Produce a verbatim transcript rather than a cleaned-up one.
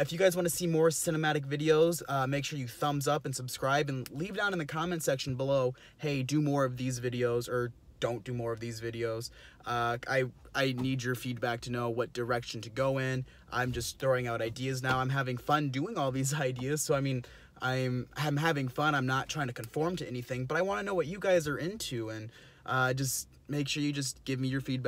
if you guys want to see more cinematic videos, uh, make sure you thumbs up and subscribe, and leave down in the comment section below, hey, do more of these videos, or don't do more of these videos. Uh, I, I need your feedback to know what direction to go in. I'm just throwing out ideas now. I'm having fun doing all these ideas. So, I mean, I'm, I'm having fun. I'm not trying to conform to anything, but I want to know what you guys are into, and uh, just make sure you just give me your feedback.